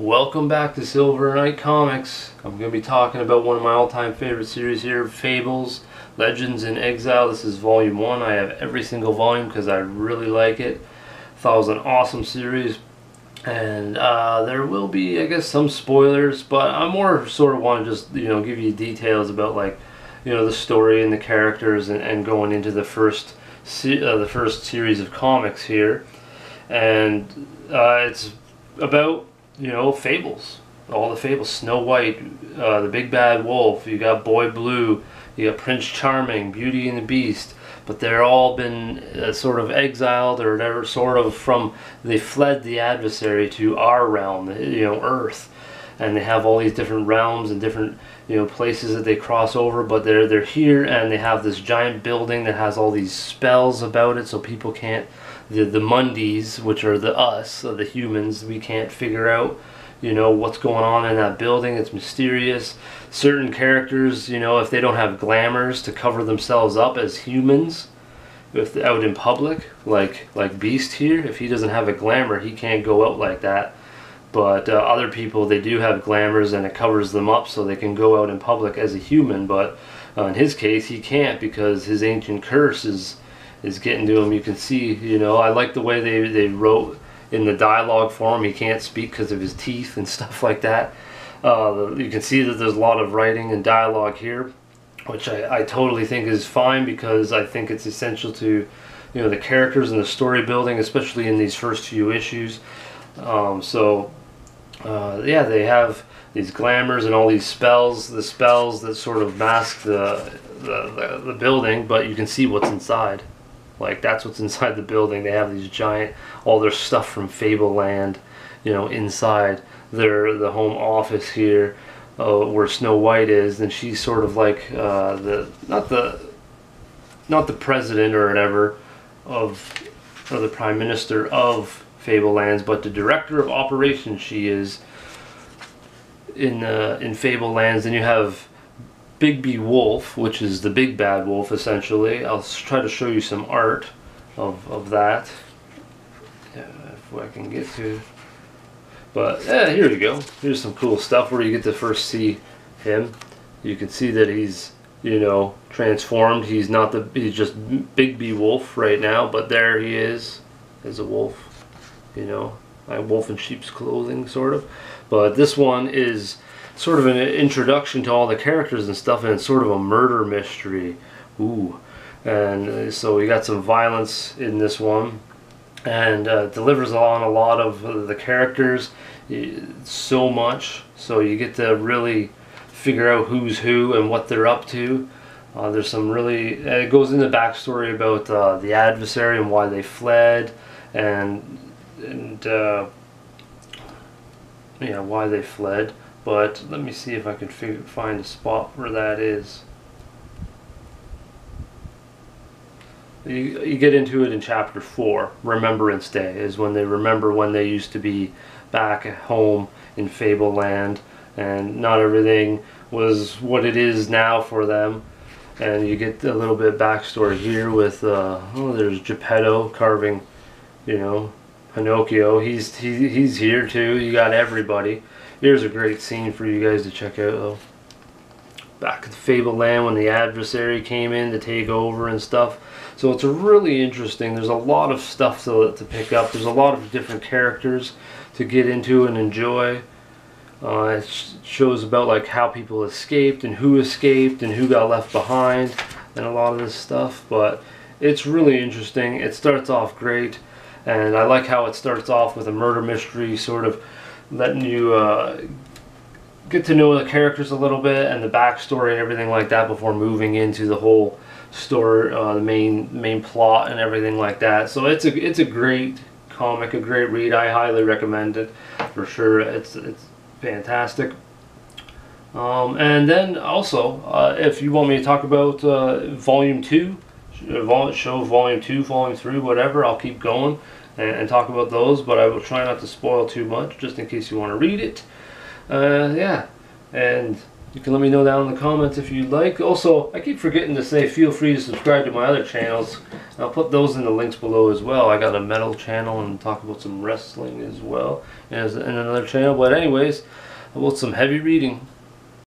Welcome back to Silver Knight Comics. I'm going to be talking about one of my all-time favorite series here, Fables, Legends in Exile. This is Volume 1. I have every single volume because I really like it. Thought it was an awesome series. And there will be, I guess, some spoilers, but I more sort of want to just, you know, give you details about, like, you know, the story and the characters and going into the first series of comics here. And it's about, you know, fables, all the fables. Snow White, the Big Bad Wolf, you got Boy Blue, you got Prince Charming, Beauty and the Beast, but they're all been sort of exiled or whatever, sort of from, they fled the adversary to our realm, you know, Earth, and they have all these different realms and different, you know, places that they cross over, but they're here, and they have this giant building that has all these spells about it, so people can't, the Mundis, which are the us, the humans, we can't figure out, you know, what's going on in that building. It's mysterious. Certain characters, you know, if they don't have glamours to cover themselves up as humans, if out in public, like Beast here, if he doesn't have a glamour, he can't go out like that. But other people, they do have glamours, and it covers them up so they can go out in public as a human. But in his case, he can't, because his ancient curse is getting to him. You can see, you know, I like the way they wrote in the dialogue for him. He can't speak because of his teeth and stuff like that. You can see that there's a lot of writing and dialogue here, which I totally think is fine, because I think it's essential to, you know, the characters and the story building, especially in these first few issues. Yeah, they have these glamours and all these spells, the spells that sort of mask the building, but you can see what's inside. Like, that's what's inside the building. They have these giant, all their stuff from Fable Land, you know, inside the home office here, where Snow White is, and she's sort of like not the president or whatever or the prime minister of Fable Lands, but the director of operations she is in Fable Lands. And you have Bigby Wolf, which is the Big Bad Wolf, essentially. I'll try to show you some art of that, if I can get to. But yeah, here we go. Here's some cool stuff where you get to first see him. You can see that he's, you know, transformed. He's not the, he's just Bigby Wolf right now, but there he is as a wolf, you know, like wolf in sheep's clothing, sort of. But this one is sort of an introduction to all the characters and stuff, and it's sort of a murder mystery. Ooh. And so we got some violence in this one, and delivers on a lot of the characters, so much, so you get to really figure out who's who and what they're up to. There's some really, it goes into backstory about the adversary and why they fled, and yeah, why they fled. But let me see if I can find a spot where that is. You get into it in Chapter 4. Remembrance Day is when they remember when they used to be back at home in Fable Land, and not everything was what it is now for them. And you get a little bit of backstory here with, oh, there's Geppetto carving, you know, Pinocchio. He's here too. You got everybody. Here's a great scene for you guys to check out, though. Back at the Fable Land when the adversary came in to take over and stuff. So it's really interesting. There's a lot of stuff to pick up. There's a lot of different characters to get into and enjoy. It shows about, like, how people escaped and who got left behind and a lot of this stuff. But it's really interesting. It starts off great, and I like how it starts off with a murder mystery, sort of letting you get to know the characters a little bit and the backstory and everything like that before moving into the whole story, the main plot and everything like that. So it's a great comic, a great read. I highly recommend it for sure. It's fantastic. And then also, if you want me to talk about Volume 2, show Volume 2, Volume 3, whatever, I'll keep going and talk about those, but I will try not to spoil too much, just in case you want to read it. Yeah, and You can let me know down in the comments if you'd like. Also, I keep forgetting to say feel free to subscribe to my other channels. I'll put those in the links below as well. I got a metal channel and talk about some wrestling as well, and another channel. But anyways, about some heavy reading.